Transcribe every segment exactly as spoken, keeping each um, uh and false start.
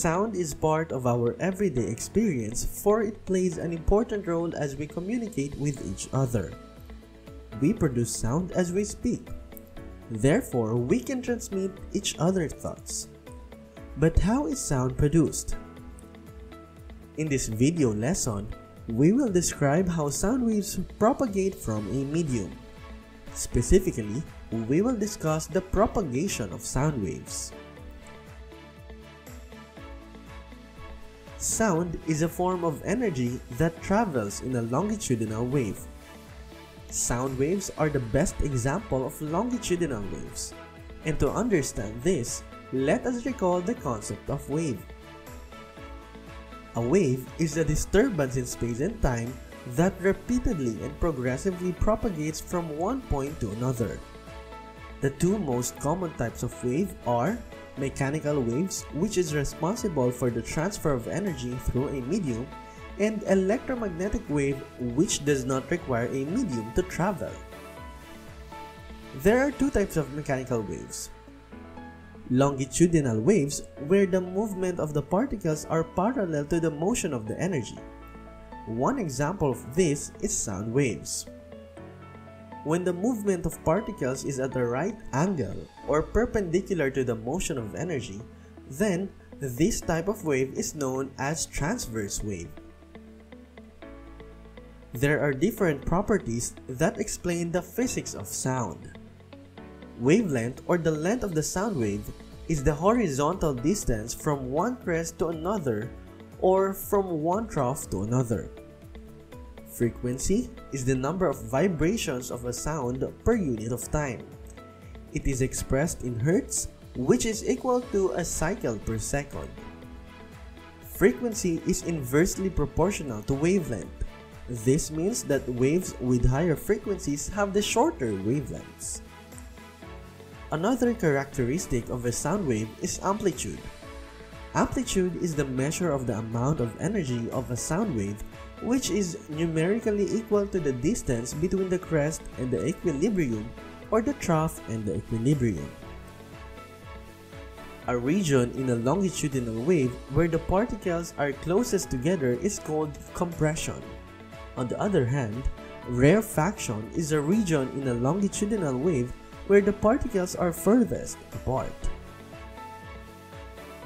Sound is part of our everyday experience, for it plays an important role as we communicate with each other. We produce sound as we speak. Therefore, we can transmit each other's thoughts. But how is sound produced? In this video lesson, we will describe how sound waves propagate from a medium. Specifically, we will discuss the propagation of sound waves. Sound is a form of energy that travels in a longitudinal wave. Sound waves are the best example of longitudinal waves. And to understand this, let us recall the concept of wave. A wave is a disturbance in space and time that repeatedly and progressively propagates from one point to another. The two most common types of wave are mechanical waves, which is responsible for the transfer of energy through a medium, and electromagnetic wave, which does not require a medium to travel. There are two types of mechanical waves. Longitudinal waves, where the movement of the particles are parallel to the motion of the energy. One example of this is sound waves. When the movement of particles is at the right angle or perpendicular to the motion of energy, then this type of wave is known as transverse wave. There are different properties that explain the physics of sound. Wavelength, or the length of the sound wave, is the horizontal distance from one crest to another or from one trough to another. Frequency is the number of vibrations of a sound per unit of time. It is expressed in hertz, which is equal to a cycle per second. Frequency is inversely proportional to wavelength. This means that waves with higher frequencies have the shorter wavelengths. Another characteristic of a sound wave is amplitude. Amplitude is the measure of the amount of energy of a sound wave, which is numerically equal to the distance between the crest and the equilibrium, or the trough and the equilibrium. A region in a longitudinal wave where the particles are closest together is called compression. On the other hand, rarefaction is a region in a longitudinal wave where the particles are furthest apart.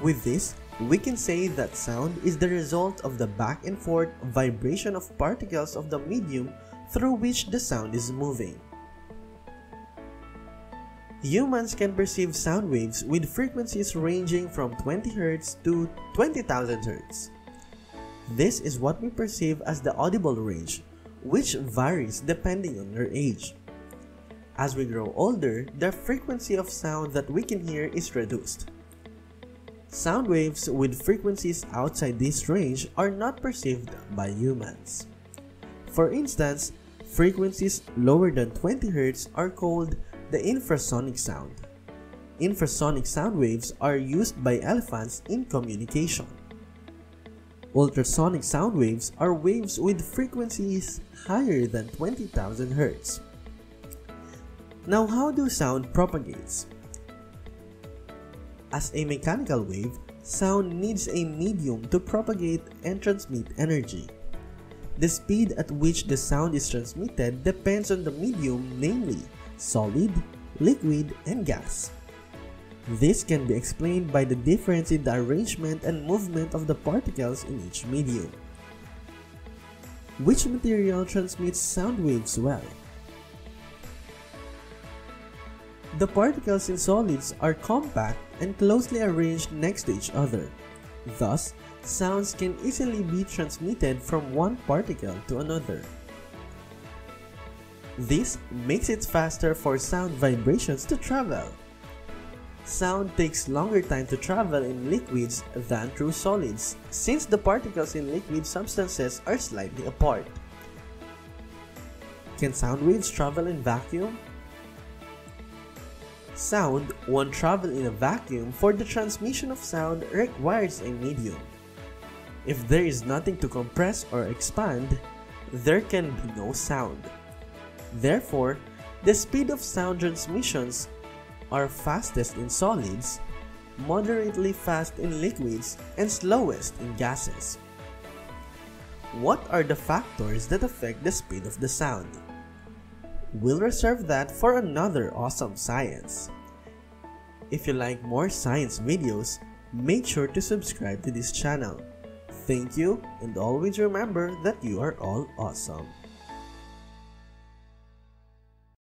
With this, we can say that sound is the result of the back and forth vibration of particles of the medium through which the sound is moving. Humans can perceive sound waves with frequencies ranging from twenty hertz to twenty thousand hertz. This is what we perceive as the audible range, which varies depending on our age. As we grow older, the frequency of sound that we can hear is reduced. Sound waves with frequencies outside this range are not perceived by humans. For instance, frequencies lower than twenty hertz are called the infrasonic sound. Infrasonic sound waves are used by elephants in communication. Ultrasonic sound waves are waves with frequencies higher than twenty thousand hertz. Now, how do sound propagates? As a mechanical wave, sound needs a medium to propagate and transmit energy. The speed at which the sound is transmitted depends on the medium, namely solid, liquid, and gas. This can be explained by the difference in the arrangement and movement of the particles in each medium. Which material transmits sound waves well? The particles in solids are compact and closely arranged next to each other. Thus, sounds can easily be transmitted from one particle to another. This makes it faster for sound vibrations to travel. Sound takes longer time to travel in liquids than through solids, since the particles in liquid substances are slightly apart. Can sound waves travel in vacuum? Sound, when travel in a vacuum, for the transmission of sound requires a medium. If there is nothing to compress or expand, there can be no sound. Therefore, the speed of sound transmissions are fastest in solids, moderately fast in liquids, and slowest in gases. What are the factors that affect the speed of the sound? We'll reserve that for another awesome science. If you like more science videos, make sure to subscribe to this channel. Thank you, and always remember that you are all awesome.